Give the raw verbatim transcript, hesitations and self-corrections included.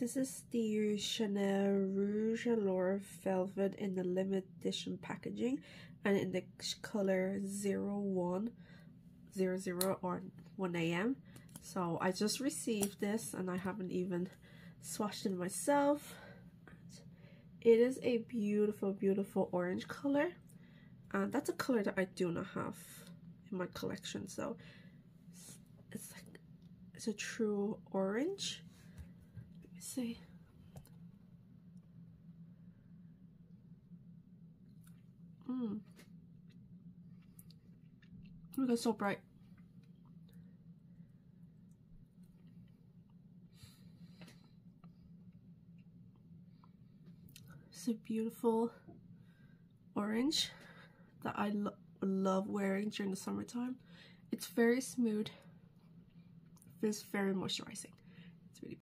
This is the Chanel Rouge Allure Velvet in the limited edition packaging and in the color zero one zero zero or one A M. So I just received this and I haven't even swatched it myself. It is a beautiful, beautiful orange color, and that's a color that I do not have in my collection. So it's, it's like it's a true orange. Let me see. Mm. Oh my god, so bright. It's a beautiful orange that I lo love wearing during the summertime. It's very smooth, feels very moisturizing.